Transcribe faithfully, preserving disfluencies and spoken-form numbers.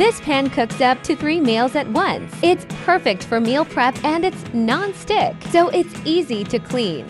This pan cooks up to three meals at once. It's perfect for meal prep and it's non-stick, so it's easy to clean.